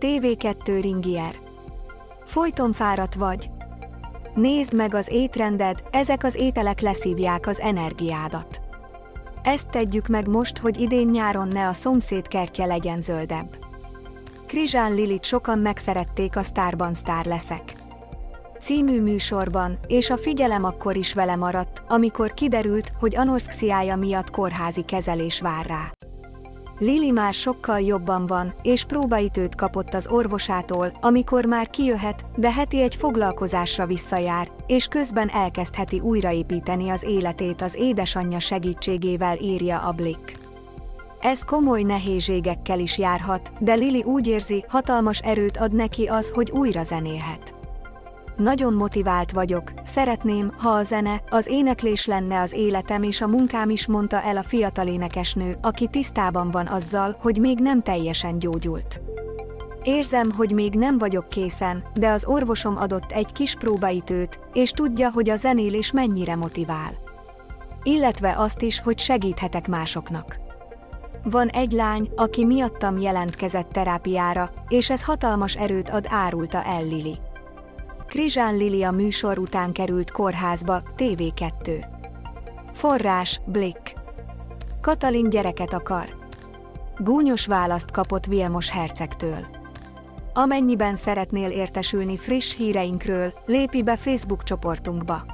TV2 Ringier. Folyton fáradt vagy? Nézd meg az étrended, ezek az ételek leszívják az energiádat. Ezt tegyük meg most, hogy idén nyáron ne a szomszéd kertje legyen zöldebb. Krizsán Lilit sokan megszerették a Sztárban Sztár leszek című műsorban, és a figyelem akkor is vele maradt, amikor kiderült, hogy anorexiája miatt kórházi kezelés vár rá. Lili már sokkal jobban van, és próbaitőt kapott az orvosától, amikor már kijöhet, de heti egy foglalkozásra visszajár, és közben elkezdheti újraépíteni az életét az édesanyja segítségével, írja a Blikk. Ez komoly nehézségekkel is járhat, de Lili úgy érzi, hatalmas erőt ad neki az, hogy újra zenélhet. Nagyon motivált vagyok, szeretném, ha a zene, az éneklés lenne az életem és a munkám is, mondta el a fiatal énekesnő, aki tisztában van azzal, hogy még nem teljesen gyógyult. Érzem, hogy még nem vagyok készen, de az orvosom adott egy kis próbaitőt, és tudja, hogy a zenélés mennyire motivál. Illetve azt is, hogy segíthetek másoknak. Van egy lány, aki miattam jelentkezett terápiára, és ez hatalmas erőt ad, árulta el Lili. Krizsán Lili a műsor után került kórházba, TV2. Forrás, Blikk. Katalin gyereket akar. Gúnyos választ kapott Vilmos hercegtől. Amennyiben szeretnél értesülni friss híreinkről, lépj be Facebook csoportunkba.